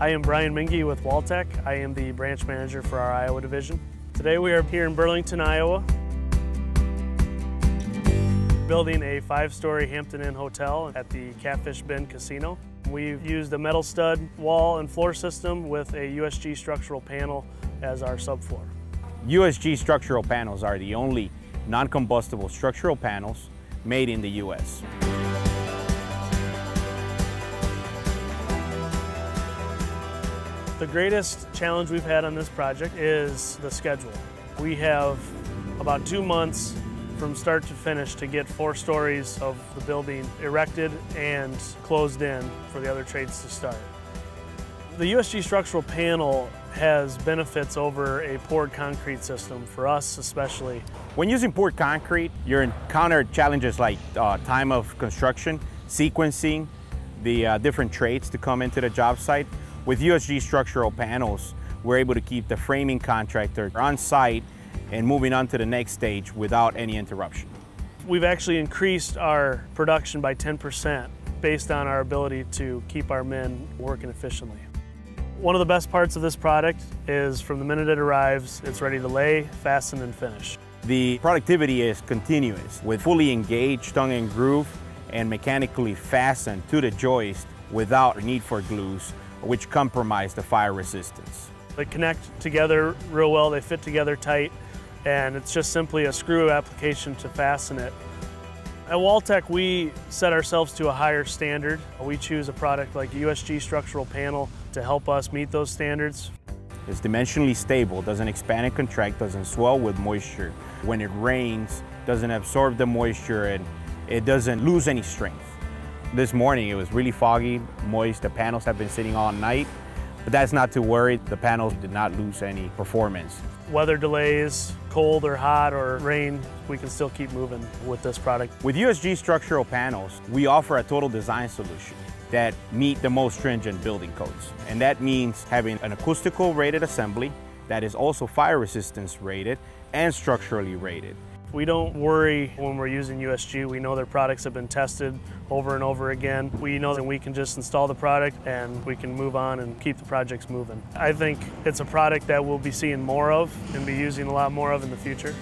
I am Brian Mingy with Wall-tech. I am the branch manager for our Iowa division. Today we are here in Burlington, Iowa, building a 5-story Hampton Inn hotel at the Catfish Bend Casino. We've used a metal stud wall and floor system with a USG structural panel as our subfloor. USG structural panels are the only non-combustible structural panels made in the U.S. The greatest challenge we've had on this project is the schedule. We have about 2 months from start to finish to get 4 stories of the building erected and closed in for the other trades to start. The USG structural panel has benefits over a poured concrete system, for us especially. When using poured concrete, you encounter challenges like time of construction, sequencing, the different trades to come into the job site. With USG structural panels, we're able to keep the framing contractor on site and moving on to the next stage without any interruption. We've actually increased our production by 10% based on our ability to keep our men working efficiently. One of the best parts of this product is from the minute it arrives, it's ready to lay, fasten, and finish. The productivity is continuous with fully engaged tongue and groove and mechanically fastened to the joist without need for glues, which compromise the fire resistance. They connect together real well, they fit together tight, and it's just simply a screw application to fasten it. At Wall-tech, we set ourselves to a higher standard. We choose a product like USG structural panel to help us meet those standards. It's dimensionally stable, doesn't expand and contract, doesn't swell with moisture. When it rains, doesn't absorb the moisture, and it doesn't lose any strength. This morning, it was really foggy, moist. The panels have been sitting all night, but that's not to worry. The panels did not lose any performance. Weather delays, cold or hot or rain, we can still keep moving with this product. With USG structural panels, we offer a total design solution that meet the most stringent building codes. And that means having an acoustical rated assembly that is also fire resistance rated and structurally rated. We don't worry when we're using USG. We know their products have been tested over and over again. We know that we can just install the product and we can move on and keep the projects moving. I think it's a product that we'll be seeing more of and be using a lot more of in the future.